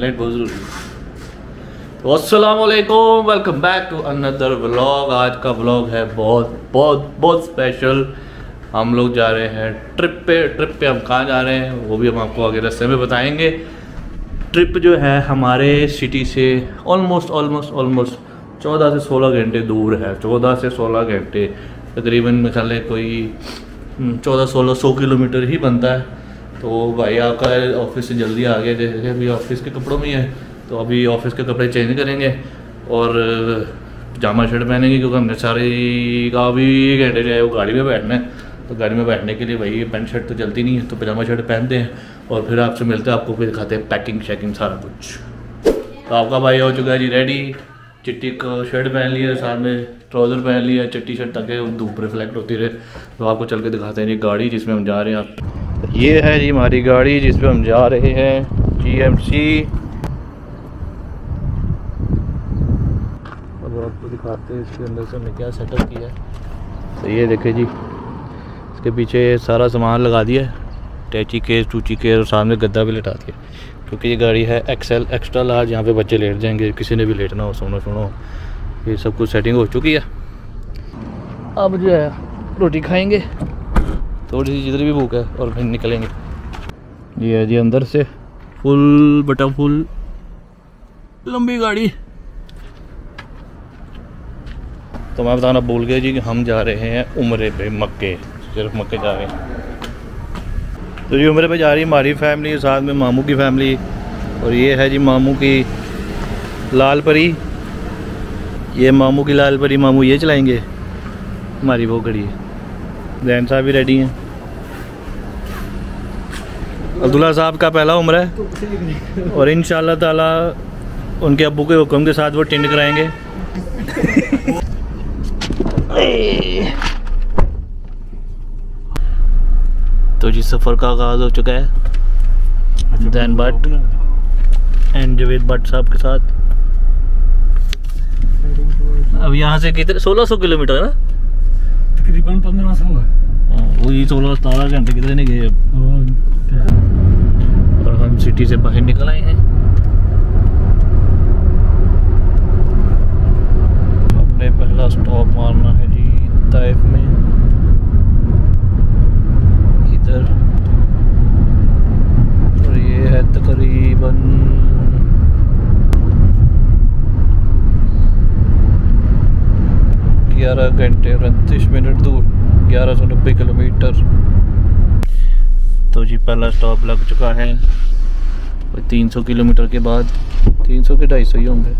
Light बहुत ज़रूरी है। तो अस्सलाम वालेकुम, welcome back to another vlog. आज का व्लॉग है बहुत बहुत बहुत स्पेशल। हम लोग जा रहे हैं ट्रिप पे। हम कहाँ जा रहे हैं वो भी हम आपको आगे रास्ते में बताएंगे। ट्रिप जो है हमारे सिटी से ऑलमोस्ट 14 से 16 घंटे दूर है। 14 से 16 घंटे तकरीबन निकाले कोई 1400-1600 किलोमीटर ही बनता है। तो भाई आपका ऑफिस से जल्दी आ गए, जैसे अभी ऑफिस के कपड़ों में है तो अभी ऑफिस के कपड़े चेंज करेंगे और पजामा शर्ट पहनेंगे, क्योंकि हमने सारे का भी घंटे जो है वो गाड़ी में बैठना है। तो गाड़ी में बैठने के लिए भाई पैंट शर्ट तो चलती नहीं है, तो पजामा शर्ट पहनते हैं और फिर आपसे मिलते हैं, आपको फिर दिखाते हैं पैकिंग शैकिंग सारा कुछ। तो आपका भाई हो चुका है जी रेडी। चिट्टी शर्ट पहन लिया, साथ में ट्राउज़र पहन लिया, चिट्टी शर्ट ताकि धूप रिफ्लेक्ट होती रहे। तो आपको चल के दिखाते हैं जी गाड़ी जिसमें हम जा रहे हैं। आप ये है जी हमारी गाड़ी जिसमें हम जा रहे हैं, GMC। अब आपको दिखाते हैं इसके अंदर से हमने क्या सेटअप किया है। तो ये देखें जी, इसके पीछे सारा सामान लगा दिया है, टैची केस टूची केस, और सामने गद्दा भी लटा दिया, क्योंकि ये गाड़ी है एक्सेल एक्स्ट्रा लार्ज। यहाँ पे बच्चे लेट जाएंगे, किसी ने भी लेटना हो, सोना सोना, ये सब कुछ सेटिंग हो चुकी है। अब जो है रोटी खाएंगे, थोड़ी सी जिधर भी भूख है, और फिर निकलेंगे। ये है जी अंदर से फुल बटा फुल लंबी गाड़ी। तो मैं बताना भूल गया जी कि हम जा रहे हैं उमरे पे, मक्के, सिर्फ मक्के जा रहे हैं। तो जी उम्र पे जा रही है हमारी फैमिली, साथ में मामू की फैमिली, और ये है जी मामू की लाल परी। ये मामू की लाल परी, मामू ये चलाएंगे, हमारी वो खड़ी है। जैन साहब भी रेडी हैं। अब्दुल्ला साहब का पहला उम्र है, और इंशाल्लाह ताला उनके अब्बू के हुक्म के साथ वो टेंड कराएंगे। तो जी सफ़र का आगाज़ हो चुका है। दैन बट एंड जवेद बट साहब के साथ। अब यहाँ से कितने 1600 किलोमीटर है ना, तकरीबन 1500 है। वही 16-17 घंटे कितने नहीं गए अब, और हम सिटी से बाहर निकल आए हैं। अपने पहला स्टॉप मारना है जी ताइफ में। और ये है तकरीबन 11 घंटे 29 मिनट दूर, 1190 किलोमीटर। तो जी पहला स्टॉप लग चुका है, और 300 किलोमीटर के बाद 300 के 250 ही होंगे।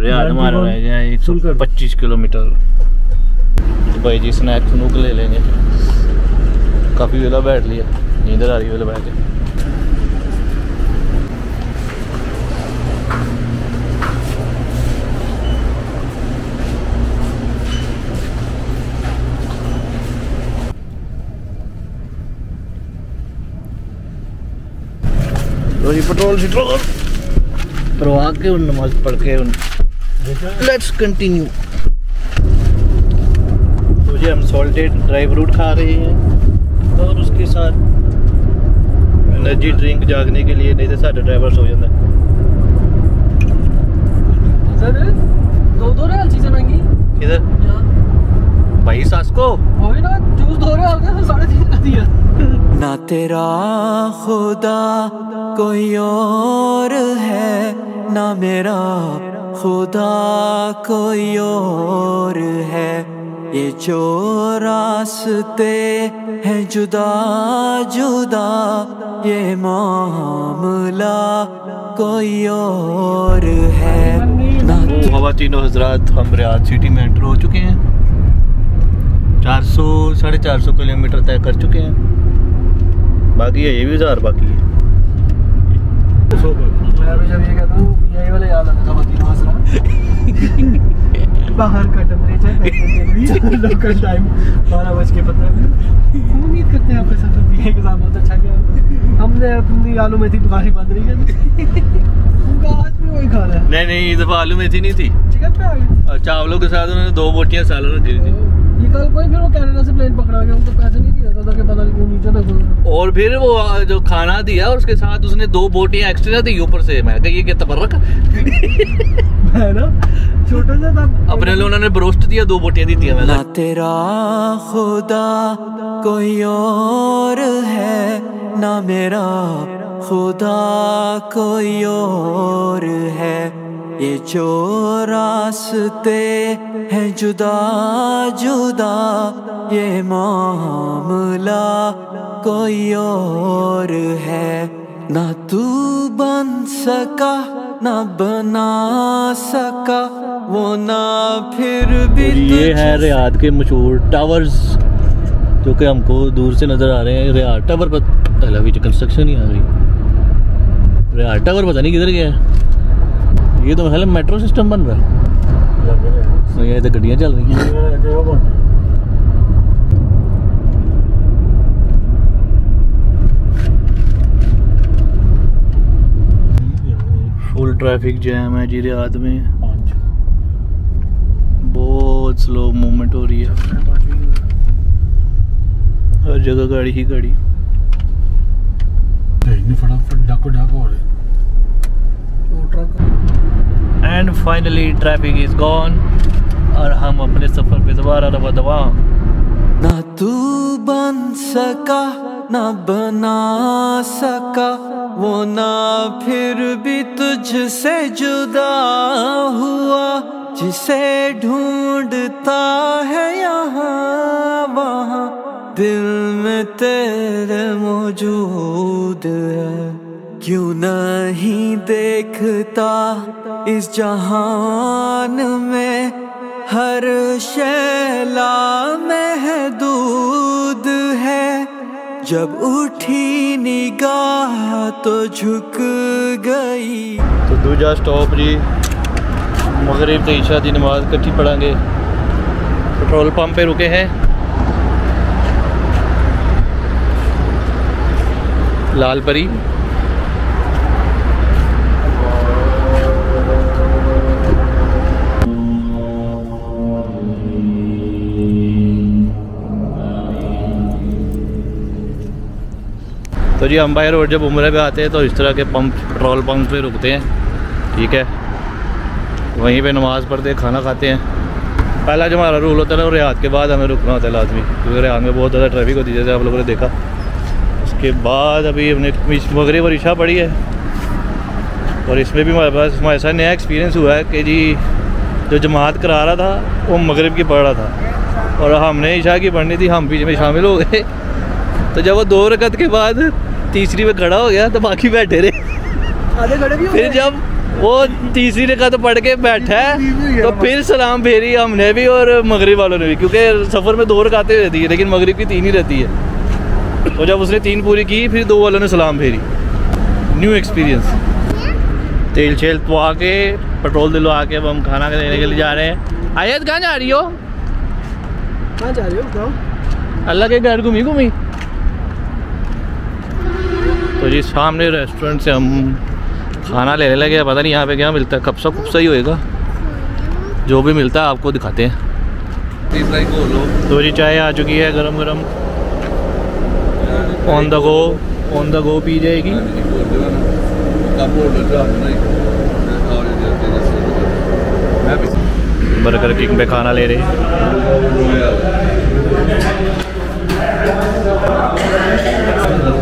रियाद हमारा रह गया 125 किलोमीटर। तो भाई जी स्नैक्स स्नूक ले लेंगे, काफ़ी वेला बैठ लिया, नींद आ रही है वेला बैठ के। पेट्रोल सिट्रोल करवा के उन नमाज पढ़ के उन लेट्स कंटिन्यू। तो जी हम सॉल्टेड ड्राई फ्रूट खा रहे हैं, और उसके साथ एनर्जी ड्रिंक जागने के लिए, नहीं तो साढ़े ड्राइवर सो जाता है। दो रहे चीज़ें महंगी किधर भाई सास को वही ना जूस दो रहे 3.5 का दिया ना। तेरा खुदा कोई और है ना, मेरा खुदा कोई और है। ये जो रास्ते है जुदा जुदा, ये मामला कोई और है ना। खवातीन और हजरात, हम रियाद सिटी में एंटर हो चुके हैं। 400-450 किलोमीटर तय कर चुके हैं, बाकी है ये भी 1000 बाकी है। मैं भी जब ये कहता हूँ यही वाला याद आता है खवातीन और हजरात। बाहर का टेम्परेचर लोकल टाइम 12:15। उम्मीद करते हैं आपके साथ भी एग्जाम बहुत अच्छा गया। हमने अपनी आलू मेथी दुकान ही बंद नहीं कर उनका, आज भी वही खा रहा है। नहीं नहीं, इस दफ़ा आलू मेथी नहीं थी, चिकन पे आ गई। चावलों के साथ उन्होंने 2 बोटियाँ सालन में दी थी। ये कल कोई फिर वो कनाडा से प्लेन पकड़ा गया, उनको पैसे नहीं दिया था कि पता नहीं वो नीचे तक। और फिर वो जो खाना दिया और उसके साथ उसने दो बोटियां एक्स्ट्रा दी ऊपर से। मैं कहा ये क्या तबर्रक है ना, छोटा सा था अपने लिए उन्होंने ब्रोस्ट दिया, दो बोटियां दी थी। ना तेरा खुदा कोई और है, ना मेरा खुदा कोई और है, ये जो रास्ते हैं जुदा जुदा, ये मामला कोई और है। ना तू बन सका ना बना सका वो, ना फिर भी। ये है रियाद के मशहूर टावर्स जो कि हमको दूर से नजर आ रहे हैं। रियाद टावर पर कंस्ट्रक्शन ही आ रही, रियाद टावर पता नहीं किधर गया है। ये तो हेलम मेट्रो सिस्टम बन रहा है, ये तो गड्डियाँ चल रही हैं। फुल ट्रैफिक जैम है जी रियाद में, बहुत स्लो मूवमेंट हो रही है, हर जगह गाड़ी ही गाड़ी। फटाफट डाको डाको हो रहे हैं। And finally traffic is gone और हम अपने सफर पे दोबारा रवा दवा। ना तू बन सका ना बना सका वो, ना फिर भी तुझसे जुदा हुआ, जिसे ढूंढता है यहाँ वहाँ, दिल में तेरे मौजूद है। क्यों नहीं देखता इस जहान में हर शैला महदूद है, जब उठी निगाह तो झुक गई। तो दूजा स्टॉप जी, मगरिब से ईशा की नमाज इकट्ठी पढ़ांगे। पेट्रोल पंप पे रुके हैं, लाल परी। तो जी हम बाई रोड जब उमरे पे आते हैं तो इस तरह के पंप पेट्रोल पंप पे रुकते हैं, ठीक है, वहीं पे नमाज़ पढ़ते हैं, खाना खाते हैं। पहला जो हमारा रूल होता है ना, रियाद के बाद हमें रुकना होता है लाजमी, क्योंकि रियाद में बहुत ज़्यादा ट्रैफिक होती है, जैसे आप लोगों ने देखा। उसके बाद अभी हमने मगरिब और इशा पढ़ी है, और इसमें भी हमारे पास हमारे साथ नया एक्सपीरियंस हुआ है कि जी जो जमात करा रहा था वो मगरिब की पढ़ रहा था और हमने इशा की पढ़नी थी, हम बीच में शामिल हो गए। तो जब वो दो रकत के बाद तीसरी में खड़ा हो गया तो बाकी बैठे रहे, आधे खड़े भी हो। फिर जब वो तीसरी रकत तो पढ़ के बैठा है तो फिर सलाम फेरी हमने भी और मगरिब वालों ने भी, क्योंकि सफ़र में दो रकातें रहती है लेकिन मगरिब की तीन ही रहती है। तो जब उसने तीन पूरी की फिर दो वालों ने सलाम फेरी। New experience. तेल छेल पवा के पेट्रोल दिलवा के अब हम खाना लेने के लिए जा रहे हैं। आयत कहाँ जा रही हो, कहाँ जा रही हो? अल्लाह के घर घूमी घूमी। तो जी सामने रेस्टोरेंट से हम खाना लेने लगे, पता नहीं यहाँ पे क्या मिलता है, कब्सा कुब्सा ही होएगा, जो भी मिलता है आपको दिखाते हैं। तो जी चाय आ चुकी है गरम गरम, ऑन द गो पी जाएगी। बर्गर किंग पे खाना ले रहे हैं,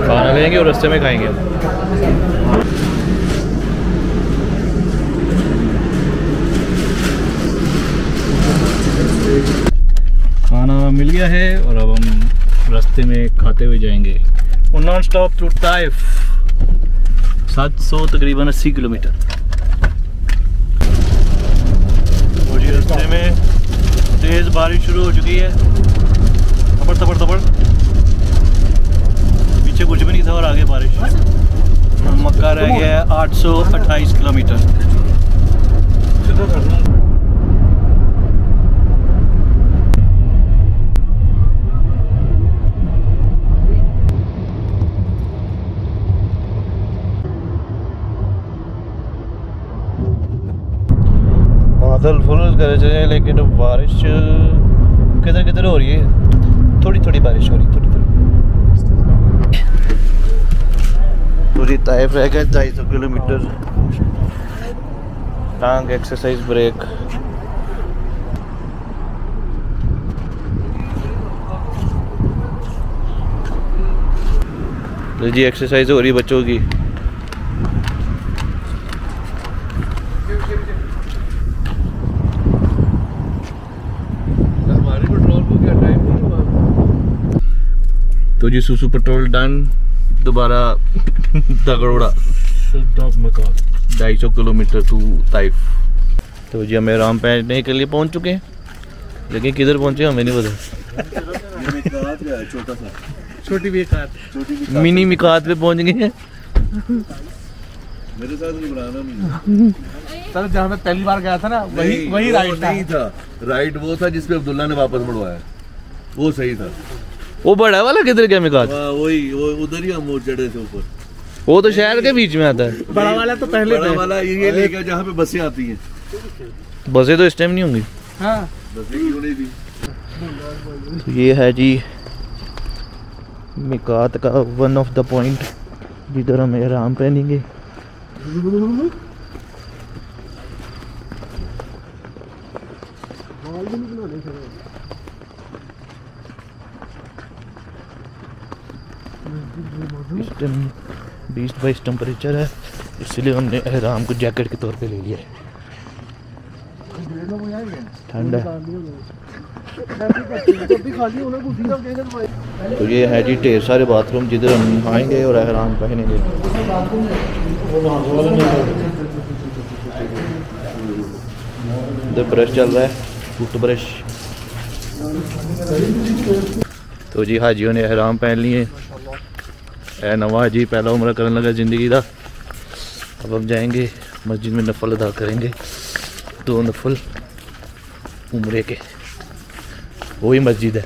खाना लेंगे और रस्ते में खाएंगे। खाना मिल गया है और अब हम रास्ते में खाते हुए जाएंगे। नॉन स्टॉप थ्रू टाइफ 700 तकरीबन 80 किलोमीटर। और ये रास्ते में तेज बारिश शुरू हो चुकी है, थपड़ थपड़ थपड़। कुछ भी नहीं था और आगे बारिश। मक्का रह गया है 828 किलोमीटर। बादल फुल कर रहे थे लेकिन बारिश किधर किधर हो रही है, थोड़ी थोड़ी बारिश हो रही है, थोड़ी थोड़ी। तो जी ताइफ रह गए 250 किलोमीटर। टांग एक्सरसाइज ब्रेक। तो जी एक्सरसाइज हो रही बच्चों की। तो जी सुसु पेट्रोल डन, दोबारा दगड़ोड़ा 250 किलोमीटर टू ताइफ। तो जी हमें आराम पहनने के लिए पहुंच चुके हैं, लेकिन किधर पहुंचे हमें नहीं पता। छोटा सा छोटी मिनी मिकात पे पहुंच गए। मेरे साथ नहीं बनाना सर, जहाँ मैं पहली बार गया था ना वही राइड नहीं था। राइड वो था जिसपे अब्दुल्ला ने वापस मुड़वाया, वो सही था। वो बड़ा वाला किधर गया मिकात? वही वो उधर ही हम वो चढ़े थे ऊपर। वो तो शहर के बीच में आता है। बड़ा वाला तो पहले बड़ा वाला ये लेके जहाँ पे बसें आती हैं। बसें तो इस टाइम नहीं होंगी। हाँ। बसें क्यों नहीं थी? तो ये है जी मिकात का वन ऑफ द पॉइंट जिधर हम आराम पहनेंगे। इस टाइम 20 टेम्परेचर है, इसलिए हमने अहराम को जैकेट के तौर पे ले लिया है। ठंड है। तो ये है जी ढेर सारे बाथरूम जिधर हम आएंगे और अहराम पहनेंगे। इधर ब्रश चल रहा है, टूथ ब्रश। तो जी हाजियों ने अहराम पहन लिए। ए नवाज जी पहला उम्र करने लगा ज़िंदगी का। अब हम जाएंगे मस्जिद में नफल अदा करेंगे, 2 नफल उम्रे के। वही मस्जिद है।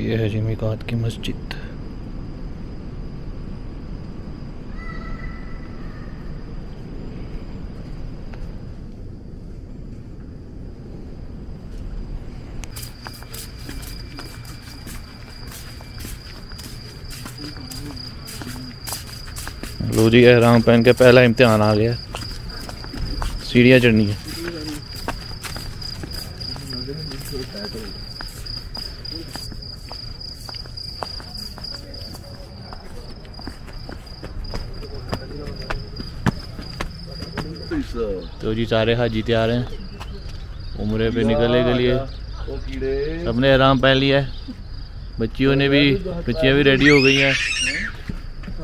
ये है जी मिकात की मस्जिद। लो जी अहराम पहन के पहला इम्तिहान आ गया। सीढ़ियाँ चढ़नी है। तो जी सारे हाजी तैयार हैं उम्रे पे निकलने के लिए। सबने आराम पहन लिया है, बच्चियां भी रेडी हो गई हैं।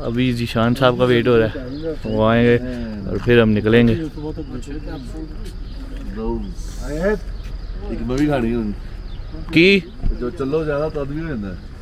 अभी जीशान साहब का वेट हो रहा है, वो आएंगे और फिर हम निकलेंगे। की जो चलो ज़्यादा तो आदमी रहता है।